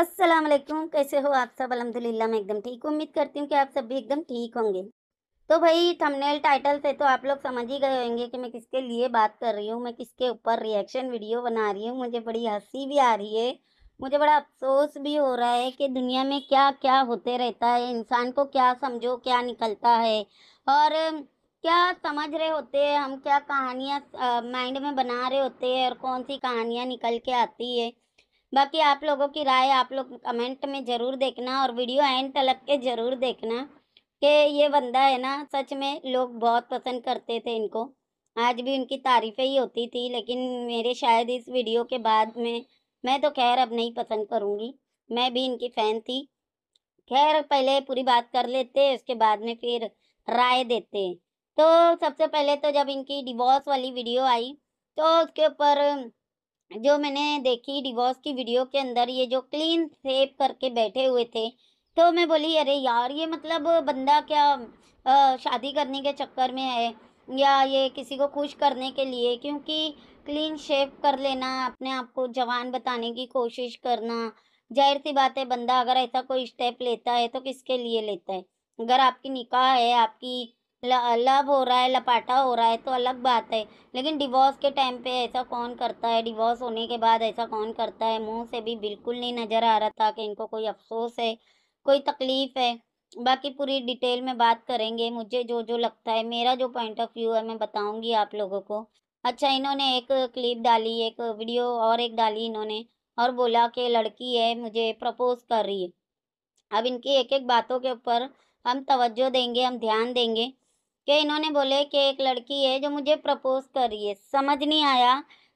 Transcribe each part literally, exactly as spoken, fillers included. अस्सलाम वालेकुम, कैसे हो आप सब। अल्हम्दुलिल्लाह मैं एकदम ठीक हूँ। उम्मीद करती हूँ कि आप सब भी एकदम ठीक होंगे। तो भाई थंबनेल टाइटल से तो आप लोग समझ ही गए होंगे कि मैं किसके लिए बात कर रही हूँ। मैं किसके ऊपर रिएक्शन वीडियो बना रही हूँ। मुझे बड़ी हंसी भी आ रही है, मुझे बड़ा अफसोस भी हो रहा है कि दुनिया में क्या क्या होते रहता है, इंसान को क्या समझो क्या निकलता है और क्या समझ रहे होते हैं हम, क्या कहानियाँ माइंड में बना रहे होते हैं और कौन सी कहानियाँ निकल के आती है। बाकी आप लोगों की राय आप लोग कमेंट में ज़रूर देखना और वीडियो एंड तक के ज़रूर देखना कि ये बंदा है ना, सच में लोग बहुत पसंद करते थे इनको, आज भी उनकी तारीफ़ें ही होती थी। लेकिन मेरे शायद इस वीडियो के बाद में मैं तो खैर अब नहीं पसंद करूँगी, मैं भी इनकी फ़ैन थी। खैर पहले पूरी बात कर लेते, उसके बाद में फिर राय देते। तो सबसे पहले तो जब इनकी डिवोर्स वाली वीडियो आई तो उसके ऊपर जो मैंने देखी डिवोर्स की वीडियो के अंदर ये जो क्लीन सेव करके बैठे हुए थे, तो मैं बोली अरे यार ये मतलब बंदा क्या आ, शादी करने के चक्कर में है या ये किसी को खुश करने के लिए, क्योंकि क्लीन शेव कर लेना, अपने आप को जवान बताने की कोशिश करना, जाहिर सी बात है बंदा अगर ऐसा कोई स्टेप लेता है तो किसके लिए लेता है। अगर आपकी निकाह है, आपकी लव हो रहा है, लपाटा हो रहा है तो अलग बात है, लेकिन डिवोर्स के टाइम पे ऐसा कौन करता है। डिवोर्स होने के बाद ऐसा कौन करता है। मुंह से भी बिल्कुल नहीं नज़र आ रहा था कि इनको कोई अफसोस है, कोई तकलीफ़ है। बाकी पूरी डिटेल में बात करेंगे, मुझे जो जो लगता है, मेरा जो पॉइंट ऑफ व्यू है मैं बताऊँगी आप लोगों को। अच्छा, इन्होंने एक क्लिप डाली, एक वीडियो और एक डाली इन्होंने, और बोला कि लड़की है मुझे प्रपोज कर रही है। अब इनकी एक एक बातों के ऊपर हम तवज्जो देंगे, हम ध्यान देंगे कि इन्होंने बोले कि एक लड़की है जो मुझे प्रपोज कर रही है। समझ नहीं आया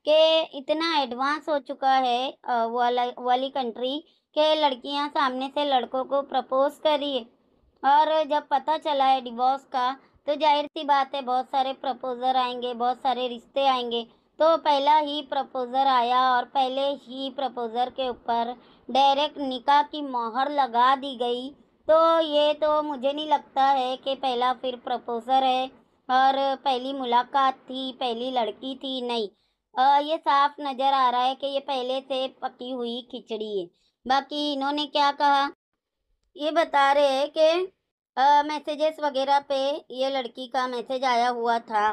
कि इतना एडवांस हो चुका है वाला वाली कंट्री के लड़कियां सामने से लड़कों को प्रपोज कर रही है। और जब पता चला है डिवोर्स का तो जाहिर सी बात है बहुत सारे प्रपोजर आएंगे, बहुत सारे रिश्ते आएंगे। तो पहला ही प्रपोजर आया और पहले ही प्रपोजर के ऊपर डायरेक्ट निकाह की मोहर लगा दी गई। तो ये तो मुझे नहीं लगता है कि पहला फिर प्रपोजर है और पहली मुलाकात थी, पहली लड़की थी, नहीं। आ, ये साफ नज़र आ रहा है कि ये पहले से पकी हुई खिचड़ी है। बाकी इन्होंने क्या कहा ये बता रहे हैं कि मैसेजेस वगैरह पे ये लड़की का मैसेज आया हुआ था,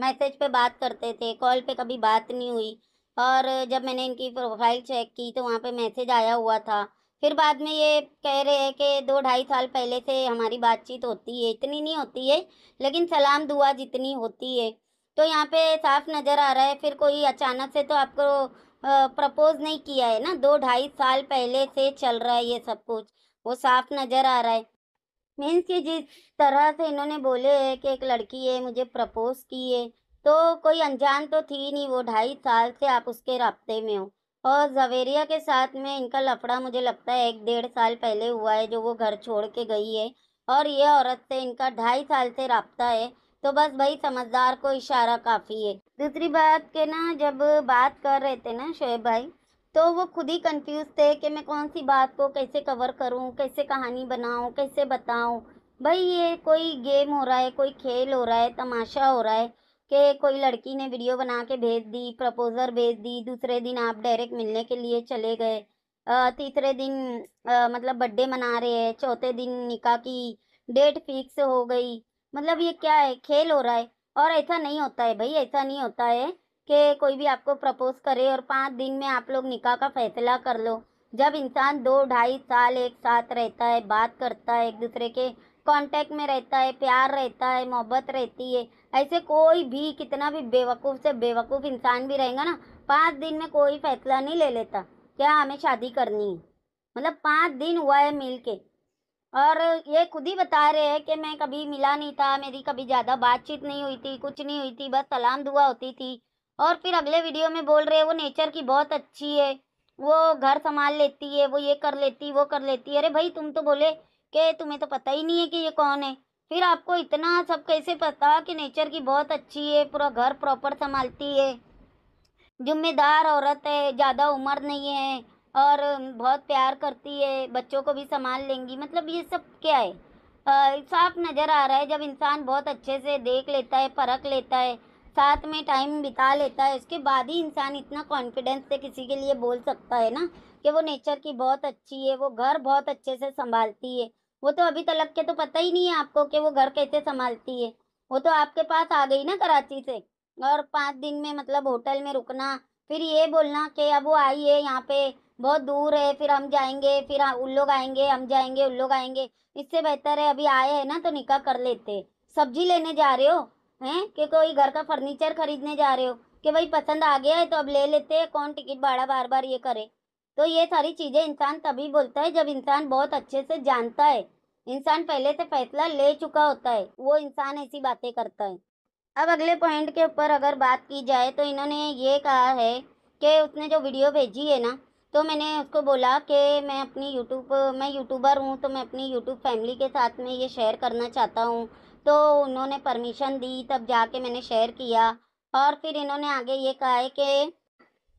मैसेज पे बात करते थे, कॉल पे कभी बात नहीं हुई। और जब मैंने इनकी प्रोफाइल चेक की तो वहाँ पे मैसेज आया हुआ था। फिर बाद में ये कह रहे हैं कि दो ढाई साल पहले से हमारी बातचीत होती है, इतनी नहीं होती है लेकिन सलाम दुआ जितनी होती है। तो यहाँ पे साफ नज़र आ रहा है फिर कोई अचानक से तो आपको प्रपोज नहीं किया है ना, दो ढाई साल पहले से चल रहा है ये सब कुछ, वो साफ नज़र आ रहा है। मीन्स कि जिस तरह से इन्होंने बोले है कि एक लड़की है मुझे प्रपोज की है, तो कोई अनजान तो थी नहीं, वो ढाई साल से आप उसके रास्ते में हो। और जवेरिया के साथ में इनका लफड़ा मुझे लगता है एक डेढ़ साल पहले हुआ है, जो वो घर छोड़ के गई है और ये औरत से इनका ढाई साल से राब्ता है। तो बस भाई समझदार को इशारा काफ़ी है। दूसरी बात के ना, जब बात कर रहे थे ना शोएब भाई, तो वो खुद ही कंफ्यूज थे कि मैं कौन सी बात को कैसे कवर करूं, कैसे कहानी बनाऊं, कैसे बताऊं। भाई ये कोई गेम हो रहा है, कोई खेल हो रहा है, तमाशा हो रहा है कि कोई लड़की ने वीडियो बना के भेज दी, प्रपोजर भेज दी, दूसरे दिन आप डायरेक्ट मिलने के लिए चले गए, तीसरे दिन आ, मतलब बर्थडे मना रहे हैं, चौथे दिन निकाह की डेट फिक्स हो गई। मतलब ये क्या है, खेल हो रहा है। और ऐसा नहीं होता है भाई, ऐसा नहीं होता है कि कोई भी आपको प्रपोज करे और पाँच दिन में आप लोग निकाह का फैसला कर लो। जब इंसान दो ढाई साल एक साथ रहता है, बात करता है, एक दूसरे के कांटेक्ट में रहता है, प्यार रहता है, मोहब्बत रहती है, ऐसे कोई भी कितना भी बेवकूफ़ से बेवकूफ़ इंसान भी रहेगा ना, पाँच दिन में कोई फैसला नहीं ले लेता क्या हमें शादी करनी है। मतलब पाँच दिन हुआ है मिल के, और ये खुद ही बता रहे हैं कि मैं कभी मिला नहीं था, मेरी कभी ज़्यादा बातचीत नहीं हुई थी, कुछ नहीं हुई थी, बस सलाम दुआ होती थी। और फिर अगले वीडियो में बोल रहे हैं वो नेचर की बहुत अच्छी है, वो घर संभाल लेती है, वो ये कर लेती वो कर लेती। अरे भाई तुम तो बोले कि तुम्हें तो पता ही नहीं है कि ये कौन है, फिर आपको इतना सब कैसे पता कि नेचर की बहुत अच्छी है, पूरा घर प्रॉपर संभालती है, जिम्मेदार औरत है, ज़्यादा उम्र नहीं है और बहुत प्यार करती है, बच्चों को भी संभाल लेंगी। मतलब ये सब क्या है, साफ नज़र आ रहा है। जब इंसान बहुत अच्छे से देख लेता है, परख लेता है, साथ में टाइम बिता लेता है, उसके बाद ही इंसान इतना कॉन्फिडेंस से किसी के लिए बोल सकता है ना कि वो नेचर की बहुत अच्छी है, वो घर बहुत अच्छे से संभालती है। वो तो अभी तलक के तो पता ही नहीं है आपको कि वो घर कैसे संभालती है। वो तो आपके पास आ गई ना कराची से, और पाँच दिन में मतलब होटल में रुकना, फिर ये बोलना कि अब वो आई है यहाँ पे, बहुत दूर है, फिर हम जाएंगे, फिर उन लोग आएंगे, हम जाएंगे, उन लोग आएंगे। इससे बेहतर है अभी आए हैं ना तो निकाह कर लेते। सब्जी लेने जा रहे हो हैं कि कोई घर का फर्नीचर खरीदने जा रहे हो कि भाई पसंद आ गया है तो अब ले लेते हैं, कौन टिकट भाड़ा बार बार ये करे। तो ये सारी चीज़ें इंसान तभी बोलता है जब इंसान बहुत अच्छे से जानता है, इंसान पहले से फैसला ले चुका होता है, वो इंसान ऐसी बातें करता है। अब अगले पॉइंट के ऊपर अगर बात की जाए तो इन्होंने ये कहा है कि उसने जो वीडियो भेजी है ना, तो मैंने उसको बोला कि मैं अपनी यूट्यूब मैं यूट्यूबर हूँ तो मैं अपनी यूट्यूब फैमिली के साथ में ये शेयर करना चाहता हूँ, तो उन्होंने परमिशन दी, तब जाके मैंने शेयर किया। और फिर इन्होंने आगे ये कहा है कि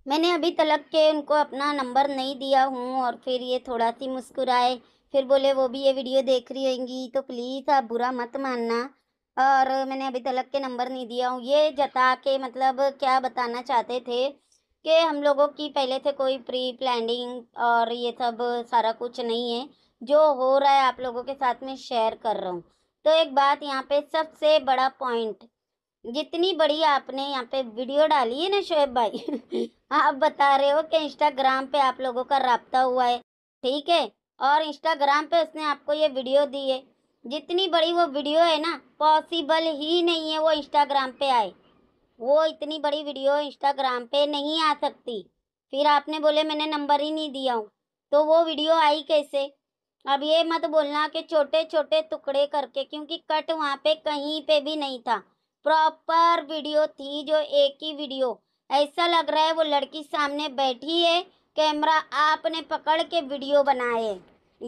मैंने अभी तलक के उनको अपना नंबर नहीं दिया हूँ। और फिर ये थोड़ा सी मुस्कुराए, फिर बोले वो भी ये वीडियो देख रही होंगी तो प्लीज़ आप बुरा मत मानना, और मैंने अभी तलक के नंबर नहीं दिया हूँ। ये जता के मतलब क्या बताना चाहते थे कि हम लोगों की पहले से कोई प्री प्लानिंग और ये सब सारा कुछ नहीं है, जो हो रहा है आप लोगों के साथ में शेयर कर रहा हूँ। तो एक बात यहाँ पे सबसे बड़ा पॉइंट, जितनी बड़ी आपने यहाँ पे वीडियो डाली है ना शोएब भाई आप बता रहे हो कि इंस्टाग्राम पे आप लोगों का राब्ता हुआ है, ठीक है, और इंस्टाग्राम पे उसने आपको ये वीडियो दी है। जितनी बड़ी वो वीडियो है ना, पॉसिबल ही नहीं है वो इंस्टाग्राम पे आए, वो इतनी बड़ी वीडियो इंस्टाग्राम पे नहीं आ सकती। फिर आपने बोले मैंने नंबर ही नहीं दिया हूँ, तो वो वीडियो आई कैसे? अब ये मत बोलना कि छोटे छोटे टुकड़े करके, क्योंकि कट वहाँ पे कहीं पे भी नहीं था, प्रॉपर वीडियो थी, जो एक ही वीडियो। ऐसा लग रहा है वो लड़की सामने बैठी है, कैमरा आपने पकड़ के वीडियो बनाए,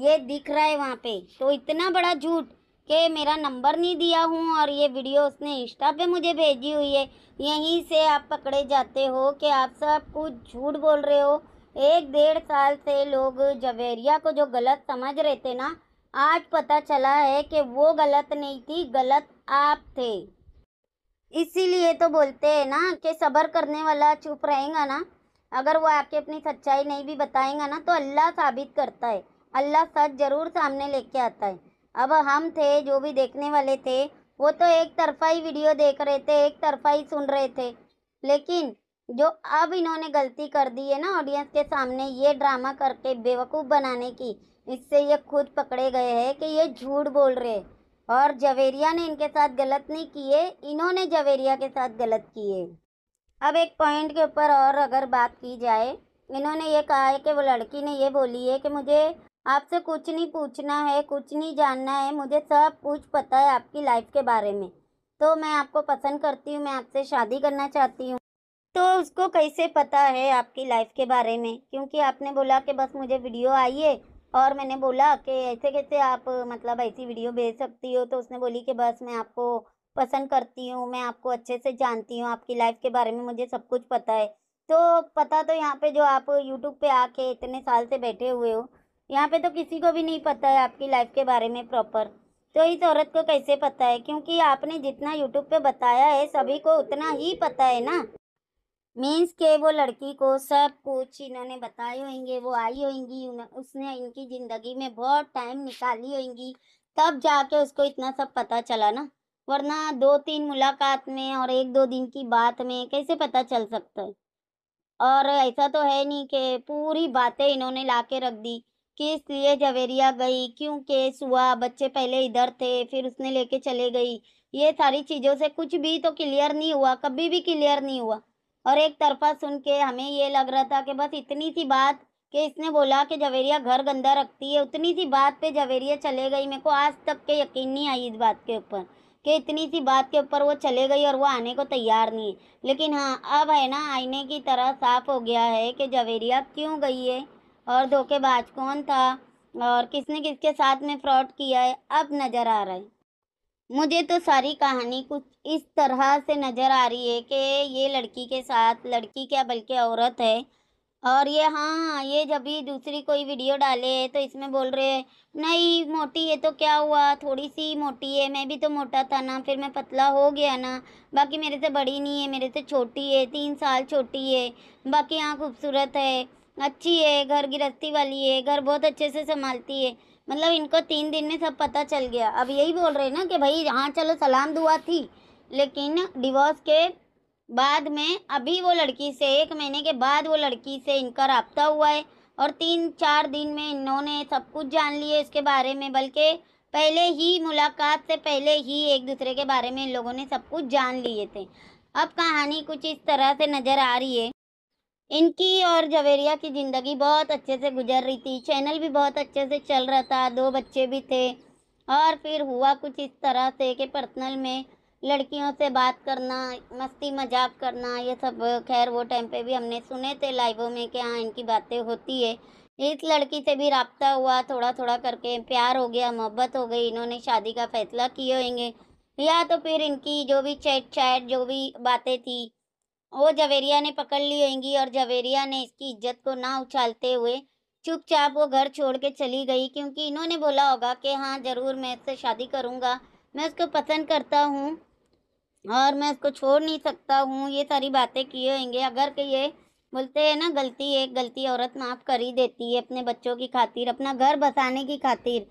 ये दिख रहा है वहाँ पे। तो इतना बड़ा झूठ कि मेरा नंबर नहीं दिया हूँ और ये वीडियो उसने इंस्टा पे मुझे भेजी हुई है, यहीं से आप पकड़े जाते हो कि आप सब कुछ झूठ बोल रहे हो। एक डेढ़ साल से लोग जवेरिया को जो गलत समझ रहे थे ना, आज पता चला है कि वो गलत नहीं थी, गलत आप थे। इसीलिए तो बोलते हैं ना कि सब्र करने वाला चुप रहेगा ना, अगर वो आपके अपनी सच्चाई नहीं भी बताएगा ना तो अल्लाह साबित करता है, अल्लाह सच ज़रूर सामने लेके आता है। अब हम थे जो भी देखने वाले थे, वो तो एक तरफा ही वीडियो देख रहे थे, एक तरफा ही सुन रहे थे, लेकिन जो अब इन्होंने गलती कर दी है ना ऑडियंस के सामने ये ड्रामा करके बेवकूफ़ बनाने की, इससे ये खुद पकड़े गए हैं कि ये झूठ बोल रहे हैं। और जवेरिया ने इनके साथ गलत नहीं किए, इन्होंने जवेरिया के साथ गलत किए। अब एक पॉइंट के ऊपर और अगर बात की जाए, इन्होंने ये कहा है कि वो लड़की ने ये बोली है कि मुझे आपसे कुछ नहीं पूछना है, कुछ नहीं जानना है, मुझे सब कुछ पता है आपकी लाइफ के बारे में, तो मैं आपको पसंद करती हूँ, मैं आपसे शादी करना चाहती हूँ। तो उसको कैसे पता है आपकी लाइफ के बारे में? क्योंकि आपने बोला कि बस मुझे वीडियो आई है और मैंने बोला कि ऐसे कैसे आप मतलब ऐसी वीडियो भेज सकती हो, तो उसने बोली कि बस मैं आपको पसंद करती हूँ, मैं आपको अच्छे से जानती हूँ, आपकी लाइफ के बारे में मुझे सब कुछ पता है। तो पता तो यहाँ पे जो आप यूट्यूब पे आके इतने साल से बैठे हुए हो, यहाँ पे तो किसी को भी नहीं पता है आपकी लाइफ के बारे में प्रॉपर, तो इस औरत को कैसे पता है? क्योंकि आपने जितना यूट्यूब पर बताया है सभी को उतना ही पता है ना, मीन्स के वो लड़की को सब कुछ इन्होंने बताए होंगे, वो आई होंगी, उसने इनकी ज़िंदगी में बहुत टाइम निकाली होंगी, तब जाके उसको इतना सब पता चला ना, वरना दो तीन मुलाकात में और एक दो दिन की बात में कैसे पता चल सकता है? और ऐसा तो है नहीं कि पूरी बातें इन्होंने ला के रख दी कि इसलिए जवेरिया गई, क्यों केस हुआ, बच्चे पहले इधर थे फिर उसने लेके चले गई, ये सारी चीज़ों से कुछ भी तो क्लियर नहीं हुआ, कभी भी क्लियर नहीं हुआ। और एक तरफा सुन के हमें ये लग रहा था कि बस इतनी सी बात कि इसने बोला कि जवेरिया घर गंदा रखती है, उतनी सी बात पे जवेरिया चले गई। मेरे को आज तक के यकीन नहीं आई इस बात के ऊपर कि इतनी सी बात के ऊपर वो चले गई और वो आने को तैयार नहीं है। लेकिन हाँ, अब है ना आईने की तरह साफ हो गया है कि जवेरिया क्यों गई है और धोखेबाज कौन था और किसने किसके साथ में फ्रॉड किया है, अब नज़र आ रहा है। मुझे तो सारी कहानी कुछ इस तरह से नज़र आ रही है कि ये लड़की के साथ, लड़की क्या बल्कि औरत है, और ये हाँ ये जब भी दूसरी कोई वीडियो डाले तो इसमें बोल रहे हैं नहीं मोटी है तो क्या हुआ, थोड़ी सी मोटी है, मैं भी तो मोटा था ना, फिर मैं पतला हो गया ना, बाकी मेरे से बड़ी नहीं है, मेरे से छोटी है, तीन साल छोटी है, बाकी यहाँ खूबसूरत है, अच्छी है, घर गृहस्थी वाली है, घर बहुत अच्छे से संभालती है। मतलब इनको तीन दिन में सब पता चल गया। अब यही बोल रहे हैं ना कि भाई हाँ चलो सलाम दुआ थी, लेकिन डिवोर्स के बाद में अभी वो लड़की से एक महीने के बाद वो लड़की से इनका राब्ता हुआ है और तीन चार दिन में इन्होंने सब कुछ जान लिया इसके बारे में। बल्कि पहले ही मुलाकात से पहले ही एक दूसरे के बारे में इन लोगों ने सब कुछ जान लिए थे। अब कहानी कुछ इस तरह से नज़र आ रही है। इनकी और जवेरिया की ज़िंदगी बहुत अच्छे से गुजर रही थी, चैनल भी बहुत अच्छे से चल रहा था, दो बच्चे भी थे। और फिर हुआ कुछ इस तरह से कि पर्सनल में लड़कियों से बात करना, मस्ती मजाक करना, ये सब खैर वो टाइम पे भी हमने सुने थे लाइवों में कि हाँ इनकी बातें होती है। इस लड़की से भी राब्ता हुआ, थोड़ा थोड़ा करके प्यार हो गया, मोहब्बत हो गई, इन्होंने शादी का फ़ैसला किए होंगे। या तो फिर इनकी जो भी चैट चैट जो भी बातें थी वो जवेरिया ने पकड़ ली होंगी और जवेरिया ने इसकी इज्जत को ना उछालते हुए चुपचाप वो घर छोड़ के चली गई। क्योंकि इन्होंने बोला होगा कि हाँ ज़रूर मैं इससे शादी करूँगा, मैं उसको पसंद करता हूँ और मैं उसको छोड़ नहीं सकता हूँ, ये सारी बातें किए होंगे। अगर कि ये बोलते हैं ना गलती एक गलती औरत माफ़ कर ही देती है अपने बच्चों की खातिर, अपना घर बसाने की खातिर,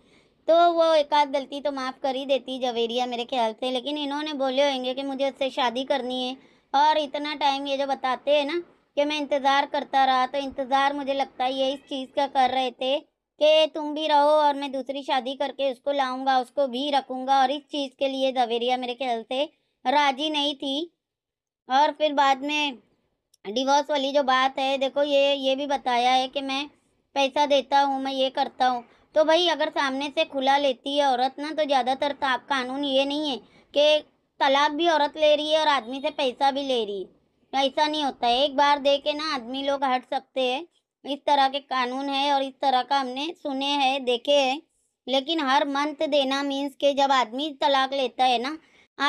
तो वो एक आध गलती तो माफ़ कर ही देती जवेरिया मेरे ख्याल से। लेकिन इन्होंने बोले होंगे कि मुझे उससे शादी करनी है और इतना टाइम ये जो बताते हैं ना कि मैं इंतज़ार करता रहा, तो इंतज़ार मुझे लगता है ये इस चीज़ का कर रहे थे कि तुम भी रहो और मैं दूसरी शादी करके उसको लाऊंगा, उसको भी रखूंगा। और इस चीज़ के लिए जवेरिया मेरे ख्याल से राजी नहीं थी। और फिर बाद में डिवोर्स वाली जो बात है, देखो ये ये भी बताया है कि मैं पैसा देता हूँ, मैं ये करता हूँ। तो भाई अगर सामने से खुला लेती है औरत ना, तो ज़्यादातर कानून ये नहीं है कि तलाक भी औरत ले रही है और आदमी से पैसा भी ले रही है, ऐसा नहीं होता है। एक बार दे के ना आदमी लोग हट सकते हैं, इस तरह के कानून है और इस तरह का हमने सुने हैं देखे हैं। लेकिन हर मंथ देना मीन्स के जब आदमी तलाक लेता है ना,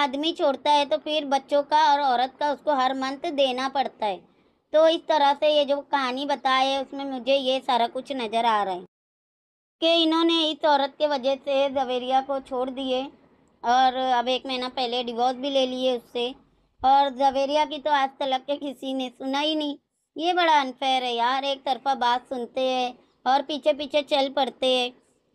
आदमी छोड़ता है, तो फिर बच्चों का और औरत का उसको हर मंथ देना पड़ता है। तो इस तरह से ये जो कहानी बताई है उसमें मुझे ये सारा कुछ नज़र आ रहा है कि इन्होंने इस औरत के वजह से जवेरिया को छोड़ दिए और अब एक महीना पहले डिवोर्स भी ले लिए उससे। और जवेरिया की तो आज तक के किसी ने सुना ही नहीं। ये बड़ा अनफेयर है यार, एक तरफा बात सुनते हैं और पीछे पीछे चल पड़ते हैं।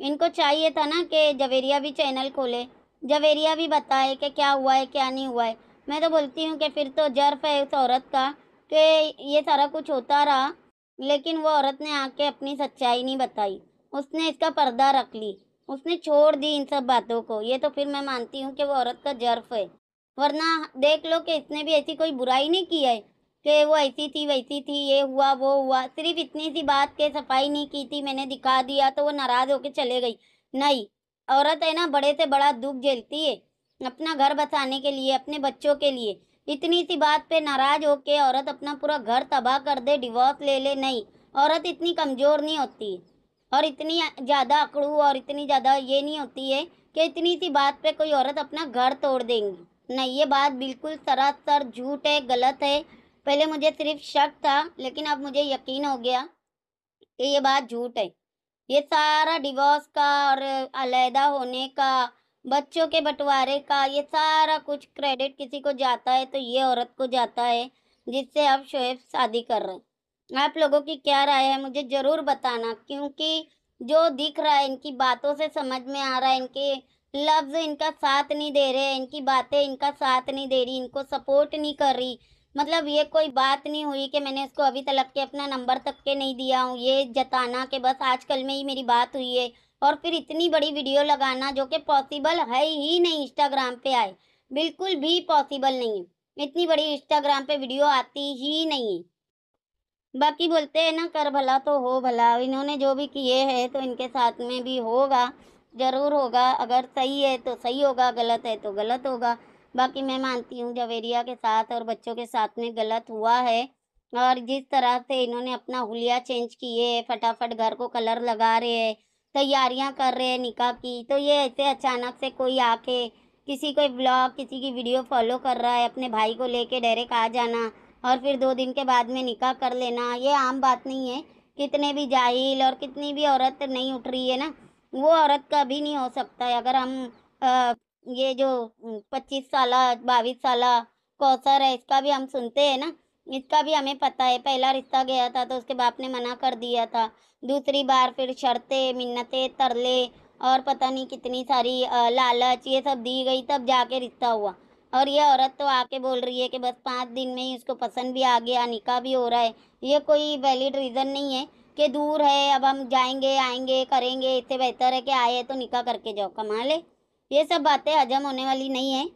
इनको चाहिए था ना कि जवेरिया भी चैनल खोले, जवेरिया भी बताए कि क्या हुआ है क्या नहीं हुआ है। मैं तो बोलती हूँ कि फिर तो जर्फ है उस औरत का कि ये सारा कुछ होता रहा, लेकिन वो औरत ने आके अपनी सच्चाई नहीं बताई, उसने इसका पर्दा रख ली, उसने छोड़ दी इन सब बातों को। ये तो फिर मैं मानती हूँ कि वो औरत का जर्फ है, वरना देख लो कि इसने भी ऐसी कोई बुराई नहीं की है कि वो ऐसी थी वैसी थी, ये हुआ वो हुआ। सिर्फ इतनी सी बात के सफाई नहीं की थी, मैंने दिखा दिया तो वो नाराज़ होकर चले गई। नहीं, औरत है ना बड़े से बड़ा दुख झेलती है अपना घर बसाने के लिए, अपने बच्चों के लिए। इतनी सी बात पे नाराज़ होके औरत अपना पूरा घर तबाह कर दे, डिवोर्स ले ले, नहीं। औरत इतनी कमज़ोर नहीं होती और इतनी ज़्यादा अकड़ू और इतनी ज़्यादा ये नहीं होती है कि इतनी सी बात पे कोई औरत अपना घर तोड़ देंगी। नहीं, ये बात बिल्कुल सरासर झूठ है, गलत है। पहले मुझे सिर्फ शक था, लेकिन अब मुझे यकीन हो गया कि ये बात झूठ है। ये सारा डिवोर्स का और अलहदा होने का, बच्चों के बंटवारे का, ये सारा कुछ क्रेडिट किसी को जाता है तो ये औरत को जाता है जिससे अब शोएब शादी कर रहे हैं। आप लोगों की क्या राय है मुझे ज़रूर बताना, क्योंकि जो दिख रहा है इनकी बातों से समझ में आ रहा है, इनके लफ्ज़ इनका साथ नहीं दे रहे, इनकी बातें इनका साथ नहीं दे रही, इनको सपोर्ट नहीं कर रही। मतलब ये कोई बात नहीं हुई कि मैंने उसको अभी तक के अपना नंबर तक के नहीं दिया हूँ, ये जताना कि बस आजकल में ही मेरी बात हुई है। और फिर इतनी बड़ी वीडियो लगाना जो कि पॉसिबल है ही नहीं, इंस्टाग्राम पर आए बिल्कुल भी पॉसिबल नहीं है, इतनी बड़ी इंस्टाग्राम पर वीडियो आती ही नहीं है। बाकी बोलते हैं ना कर भला तो हो भला, इन्होंने जो भी किए हैं तो इनके साथ में भी होगा, ज़रूर होगा। अगर सही है तो सही होगा, गलत है तो गलत होगा। बाकी मैं मानती हूँ जवेरिया के साथ और बच्चों के साथ में गलत हुआ है। और जिस तरह से इन्होंने अपना हुलिया चेंज किए, फटाफट घर को कलर लगा रहे हैं, तैयारियाँ कर रहे हैं निकाह की, तो ये ऐसे अचानक से कोई आके किसी कोई ब्लॉग किसी की वीडियो फॉलो कर रहा है, अपने भाई को लेके डायरेक्ट आ जाना और फिर दो दिन के बाद में निकाह कर लेना, ये आम बात नहीं है। कितने भी जाहिल और कितनी भी औरत नहीं उठ रही है ना, वो औरत का भी नहीं हो सकता है। अगर हम आ, ये जो पच्चीस साल बाईस साल कौसर है इसका भी हम सुनते हैं ना इसका भी हमें पता है, पहला रिश्ता गया था तो उसके बाप ने मना कर दिया था, दूसरी बार फिर शर्तें, मिन्नतें, तरले और पता नहीं कितनी सारी लालच ये सब दी गई, तब जाके रिश्ता हुआ। और ये औरत तो आके बोल रही है कि बस पाँच दिन में ही उसको पसंद भी आ गया, निकाह भी हो रहा है। ये कोई वैलिड रीज़न नहीं है कि दूर है, अब हम जाएंगे आएंगे करेंगे, इससे बेहतर है कि आए तो निकाह करके जाओ, कमा ले। ये सब बातें हजम होने वाली नहीं है।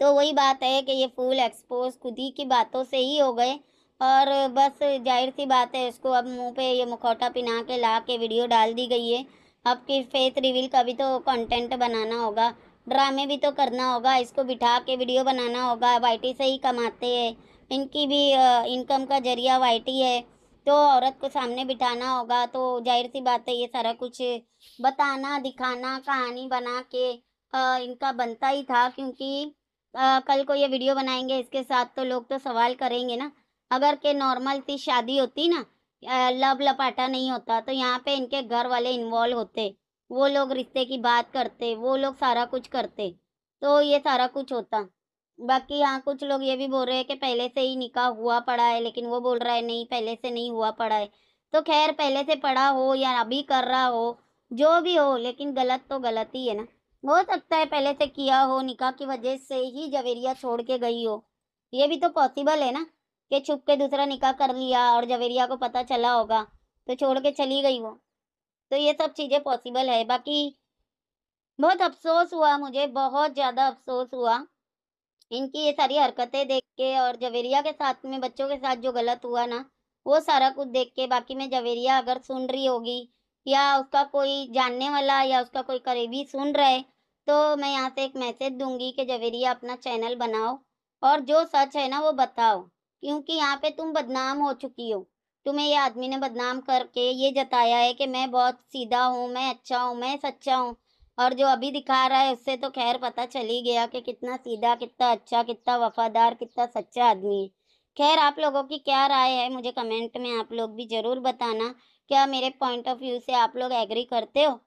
तो वही बात है कि ये फूल एक्सपोज खुद ही की बातों से ही हो गए और बस जाहिर सी बात है इसको अब मुंह पे ये मुखौटा पिना के ला के वीडियो डाल दी गई है। अब कि फेस रिवील का भी तो कंटेंट बनाना होगा, ड्रामे भी तो करना होगा, इसको बिठा के वीडियो बनाना होगा। वाईटी से ही कमाते हैं, इनकी भी इनकम का जरिया वाईटी है, तो औरत को सामने बिठाना होगा। तो जाहिर सी बात है ये सारा कुछ बताना दिखाना कहानी बना के आ, इनका बनता ही था, क्योंकि आ, कल को ये वीडियो बनाएंगे इसके साथ तो लोग तो सवाल करेंगे ना। अगर के नॉर्मल सी शादी होती ना, लव लपाटा नहीं होता, तो यहाँ पे इनके घर वाले इन्वॉल्व होते, वो लोग रिश्ते की बात करते, वो लोग सारा कुछ करते, तो ये सारा कुछ होता। बाकी यहाँ कुछ लोग ये भी बोल रहे हैं कि पहले से ही निकाह हुआ पड़ा है, लेकिन वो बोल रहा है नहीं पहले से नहीं हुआ पड़ा है। तो खैर पहले से पड़ा हो या अभी कर रहा हो, जो भी हो, लेकिन गलत तो गलत ही है ना। हो सकता है पहले से किया हो, निकाह की वजह से ही जवेरिया छोड़ के गई हो, ये भी तो पॉसिबल है ना कि छुप के दूसरा निकाह कर लिया और जवेरिया को पता चला होगा तो छोड़ के चली गई हो। तो ये सब चीज़ें पॉसिबल है। बाकी बहुत अफसोस हुआ, मुझे बहुत ज़्यादा अफसोस हुआ इनकी ये सारी हरकतें देख के, और जवेरिया के साथ में बच्चों के साथ जो गलत हुआ ना वो सारा कुछ देख के। बाकी मैं जवेरिया अगर सुन रही होगी या उसका कोई जानने वाला या उसका कोई करीबी सुन रहा है, तो मैं यहाँ से एक मैसेज दूंगी कि जवेरिया अपना चैनल बनाओ और जो सच है ना वो बताओ, क्योंकि यहाँ पे तुम बदनाम हो चुकी हो। तुम्हें ये आदमी ने बदनाम करके ये जताया है कि मैं बहुत सीधा हूँ, मैं अच्छा हूँ, मैं सच्चा हूँ, और जो अभी दिखा रहा है उससे तो खैर पता चली गया कि कितना सीधा, कितना अच्छा, कितना वफादार, कितना सच्चा आदमी है। खैर आप लोगों की क्या राय है मुझे कमेंट में आप लोग भी ज़रूर बताना, क्या मेरे पॉइंट ऑफ व्यू से आप लोग एग्री करते हो,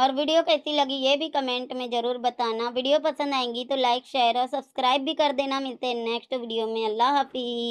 और वीडियो कैसी लगी ये भी कमेंट में ज़रूर बताना। वीडियो पसंद आएंगी तो लाइक शेयर और सब्सक्राइब भी कर देना। मिलते हैं नेक्स्ट वीडियो में, अल्लाह हाफिज़।